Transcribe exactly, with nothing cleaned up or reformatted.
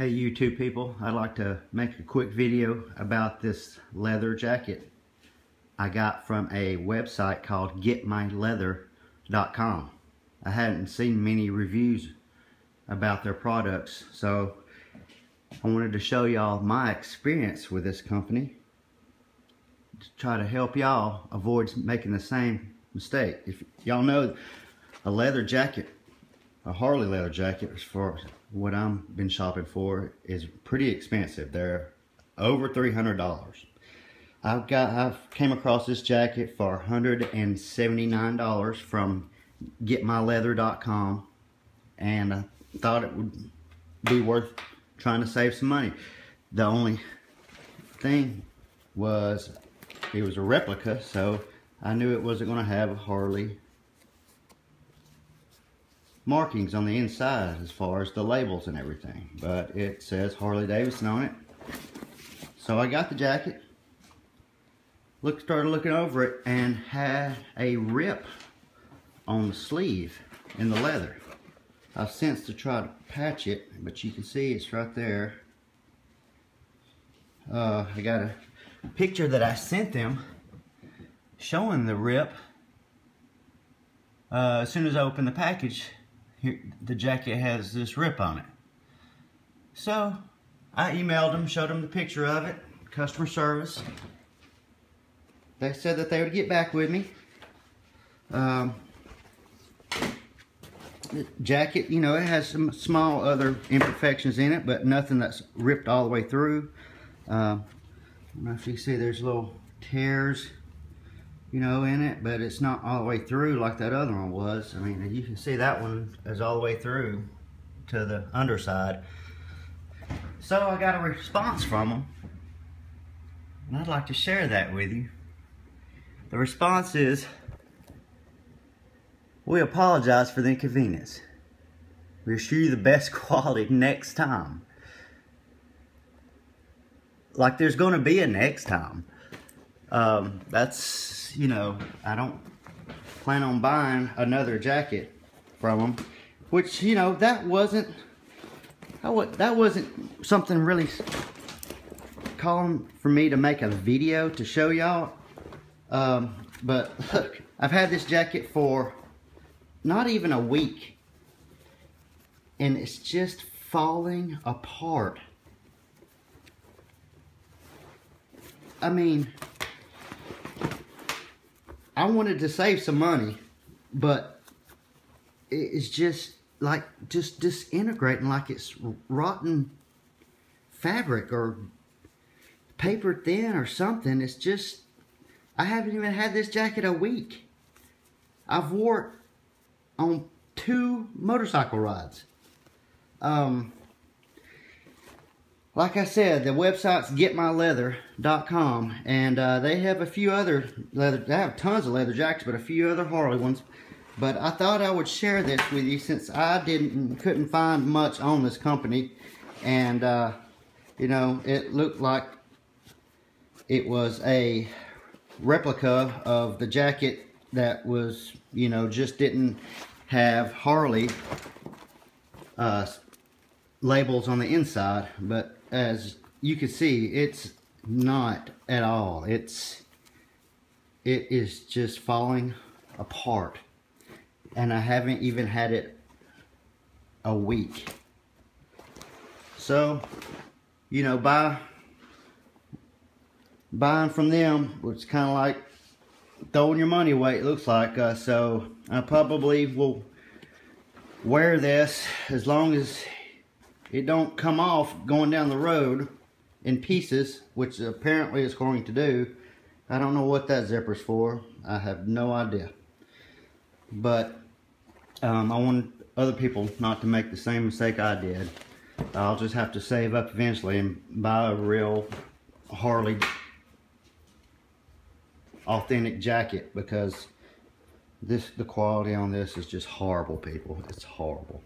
Hey YouTube people, I'd like to make a quick video about this leather jacket I got from a website called Get My Leather dot com. I hadn't seen many reviews about their products, so I wanted to show y'all my experience with this company to try to help y'all avoid making the same mistake. If y'all know, a leather jacket, a Harley leather jacket, is for what I've been shopping for, is pretty expensive. They're over three hundred dollars. I've got, I've came across this jacket for one hundred seventy-nine dollars from Get My Leather dot com, and I thought it would be worth trying to save some money. The only thing was it was a replica, so I knew it wasn't going to have a Harley markings on the inside as far as the labels and everything, but it says Harley Davidson on it. So I got the jacket, looked, started looking over it, and had a rip on the sleeve in the leather. I've since to try to patch it, but you can see it's right there. Uh, I got a picture that I sent them showing the rip. Uh, as soon as I opened the package, here, the jacket has this rip on it. So I emailed them, showed them the picture of it, customer service. They said that they would get back with me. Um, the jacket, you know, it has some small other imperfections in it, but nothing that's ripped all the way through. Uh, I don't know if you see, there's little tears, you know, in it, but it's not all the way through like that other one was. I mean, you can see that one is all the way through to the underside. So I got a response from them, and I'd like to share that with you. The response is, "We apologize for the inconvenience. We assure you the best quality next time." Like there's going to be a next time. Um, that's, you know, I don't plan on buying another jacket from them, which, you know, that wasn't, that wasn't something really calling for me to make a video to show y'all. Um, but look, I've had this jacket for not even a week, and it's just falling apart. I mean, I wanted to save some money, but it's just like just disintegrating, like it's rotten fabric or paper thin or something. It's just, I haven't even had this jacket a week. I've wore it on two motorcycle rides. Um, Like I said, the website's Get My Leather dot com, and uh, they have a few other leather, they have tons of leather jackets, but a few other Harley ones. But I thought I would share this with you since I didn't, couldn't find much on this company, and uh, you know, it looked like it was a replica of the jacket that was, you know, just didn't have Harley uh, labels on the inside, but as you can see, it's not at all. It's, it is just falling apart, and I haven't even had it a week. So, you know, buy, buying from them, it's kind of like throwing your money away, it looks like. Uh, so I probably will wear this as long as it don't come off going down the road in pieces, which apparently it's going to do. I don't know what that zipper's for. I have no idea. But um, I want other people not to make the same mistake I did. I'll just have to save up eventually and buy a real Harley authentic jacket, because this, the quality on this is just horrible, people. It's horrible.